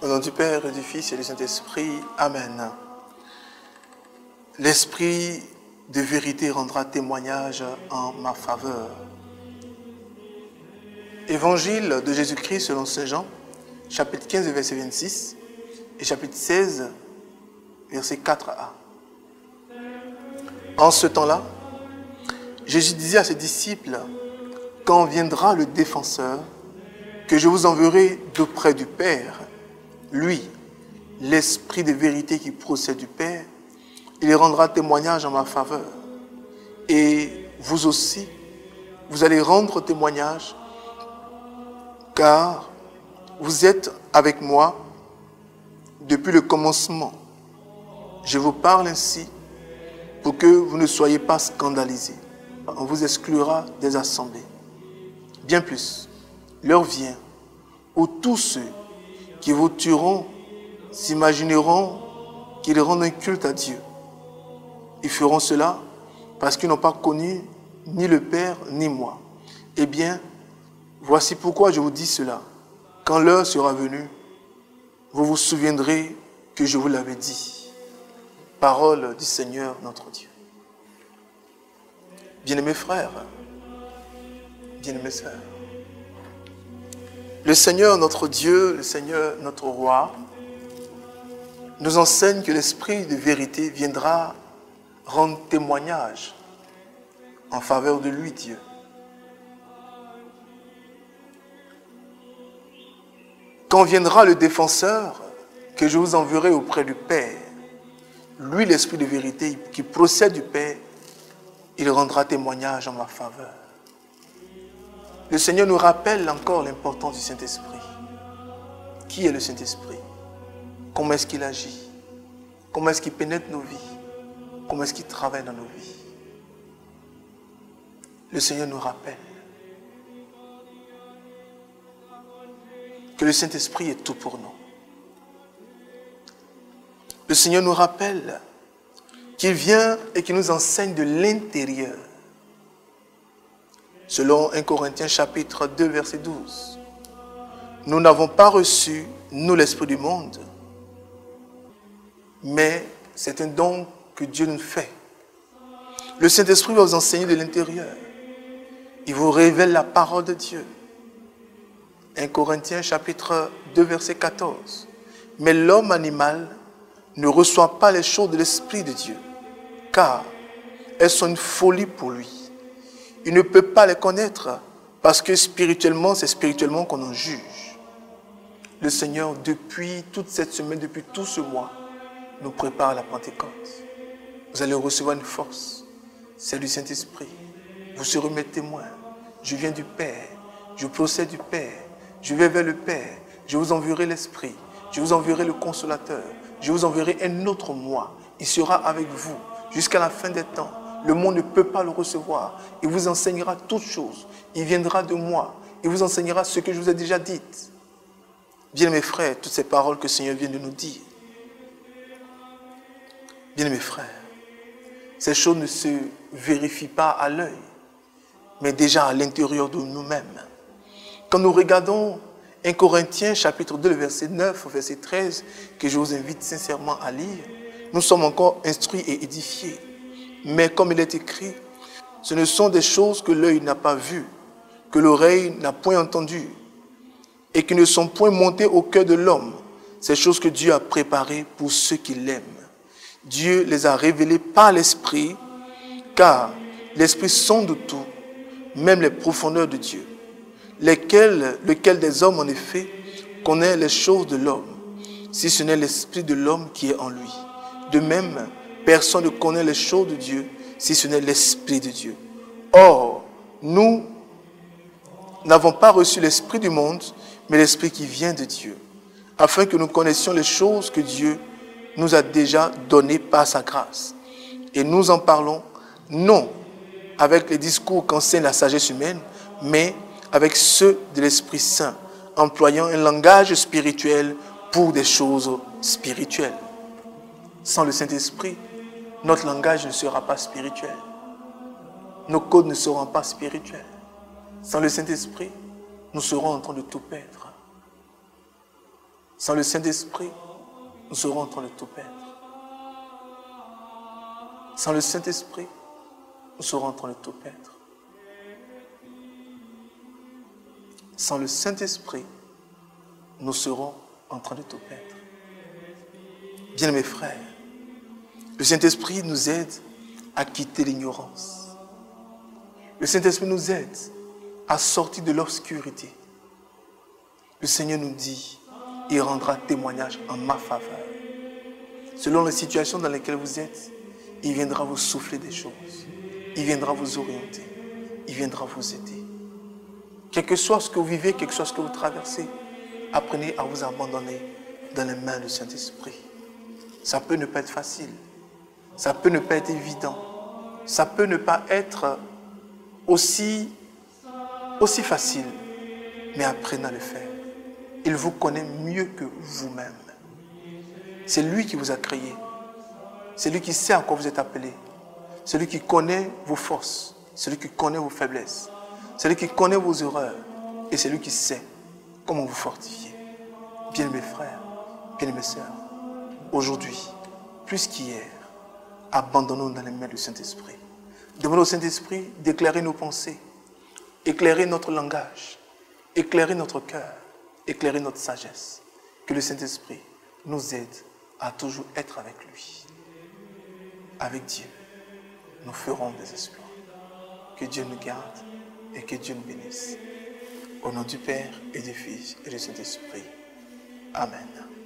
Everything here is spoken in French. Au nom du Père, et du Fils et du Saint-Esprit. Amen. L'Esprit de vérité rendra témoignage en ma faveur. Évangile de Jésus-Christ selon saint Jean, chapitre 15, verset 26 et chapitre 16, verset 4a. En ce temps-là, Jésus disait à ses disciples, « Quand viendra le défenseur, que je vous enverrai d'auprès du Père, lui, l'Esprit de vérité qui procède du Père, il rendra témoignage en ma faveur. Et vous aussi, vous allez rendre témoignage, car vous êtes avec moi depuis le commencement. Je vous parle ainsi pour que vous ne soyez pas scandalisés. On vous exclura des assemblées. Bien plus, l'heure vient où tous ceux qui vous tueront s'imagineront qu'ils rendent un culte à Dieu. Ils feront cela parce qu'ils n'ont pas connu ni le Père ni moi. Eh bien, voici pourquoi je vous dis cela. Quand l'heure sera venue, vous vous souviendrez que je vous l'avais dit. » Parole du Seigneur notre Dieu. Bien-aimés frères, bien-aimées sœurs, le Seigneur notre Dieu, le Seigneur notre Roi, nous enseigne que l'Esprit de vérité viendra rendre témoignage en faveur de lui, Dieu. Quand viendra le défenseur que je vous enverrai auprès du Père, lui, l'Esprit de vérité qui procède du Père, il rendra témoignage en ma faveur. Le Seigneur nous rappelle encore l'importance du Saint-Esprit. Qui est le Saint-Esprit? Comment est-ce qu'il agit? Comment est-ce qu'il pénètre nos vies? Comment est-ce qu'il travaille dans nos vies? Le Seigneur nous rappelle que le Saint-Esprit est tout pour nous. Le Seigneur nous rappelle qu'il vient et qu'il nous enseigne de l'intérieur. Selon 1 Corinthiens chapitre 2, verset 12, « Nous n'avons pas reçu, nous, l'esprit du monde, mais c'est un don que Dieu nous fait. » Le Saint-Esprit va vous enseigner de l'intérieur. Il vous révèle la parole de Dieu. 1 Corinthiens chapitre 2, verset 14, « Mais l'homme animal ne reçoit pas les choses de l'Esprit de Dieu, car elles sont une folie pour lui. Il ne peut pas les connaître, parce que spirituellement, c'est spirituellement qu'on en juge. » Le Seigneur, depuis toute cette semaine, depuis tout ce mois, nous prépare à la Pentecôte. Vous allez recevoir une force, celle du Saint-Esprit. Vous serez mes témoins. Je viens du Père, je procède du Père, je vais vers le Père, je vous enverrai l'Esprit, je vous enverrai le Consolateur, je vous enverrai un autre moi. Il sera avec vous jusqu'à la fin des temps. Le monde ne peut pas le recevoir. Il vous enseignera toutes choses. Il viendra de moi. Il vous enseignera ce que je vous ai déjà dit. Bien mes frères, toutes ces paroles que le Seigneur vient de nous dire. Bien mes frères, ces choses ne se vérifient pas à l'œil, mais déjà à l'intérieur de nous-mêmes. Quand nous regardons 1 Corinthiens chapitre 2, verset 9 au verset 13, que je vous invite sincèrement à lire, nous sommes encore instruits et édifiés. Mais comme il est écrit, ce ne sont des choses que l'œil n'a pas vues, que l'oreille n'a point entendues, et qui ne sont point montées au cœur de l'homme, ces choses que Dieu a préparées pour ceux qui l'aiment. Dieu les a révélées par l'Esprit, car l'Esprit sonde tout, même les profondeurs de Dieu, lequel des hommes, en effet, connaît les choses de l'homme, si ce n'est l'Esprit de l'homme qui est en lui. De même, personne ne connaît les choses de Dieu, si ce n'est l'Esprit de Dieu. Or, nous n'avons pas reçu l'Esprit du monde, mais l'Esprit qui vient de Dieu, afin que nous connaissions les choses que Dieu nous a déjà données par sa grâce. Et nous en parlons, non avec les discours qu'enseigne la sagesse humaine, mais avec ceux de l'Esprit Saint, employant un langage spirituel pour des choses spirituelles. Sans le Saint-Esprit, notre langage ne sera pas spirituel. Nos codes ne seront pas spirituels. Sans le Saint-Esprit, nous serons en train de tout perdre. Sans le Saint-Esprit, nous serons en train de tout perdre. Sans le Saint-Esprit, nous serons en train de tout perdre. Sans le Saint-Esprit, nous serons en train de tout perdre. Bien, mes frères, le Saint-Esprit nous aide à quitter l'ignorance. Le Saint-Esprit nous aide à sortir de l'obscurité. Le Seigneur nous dit, il rendra témoignage en ma faveur. Selon les situations dans lesquelles vous êtes, il viendra vous souffler des choses. Il viendra vous orienter. Il viendra vous aider. Quel que soit ce que vous vivez, quel que soit ce que vous traversez, apprenez à vous abandonner dans les mains du Saint-Esprit. Ça peut ne pas être facile. Ça peut ne pas être évident. Ça peut ne pas être aussi facile. Mais apprenez à le faire. Il vous connaît mieux que vous-même. C'est lui qui vous a créé. C'est lui qui sait à quoi vous êtes appelé. C'est lui qui connaît vos forces. C'est lui qui connaît vos faiblesses. C'est lui qui connaît vos erreurs. Et c'est lui qui sait comment vous fortifier. Bien-aimés frères, bien-aimées sœurs, aujourd'hui, plus qu'hier, abandonnons-nous dans les mains du Saint-Esprit. Demandons au Saint-Esprit d'éclairer nos pensées, éclairer notre langage, éclairer notre cœur, éclairer notre sagesse. Que le Saint-Esprit nous aide à toujours être avec lui. Avec Dieu, nous ferons des espoirs. Que Dieu nous garde et que Dieu nous bénisse. Au nom du Père et du Fils et du Saint-Esprit. Amen.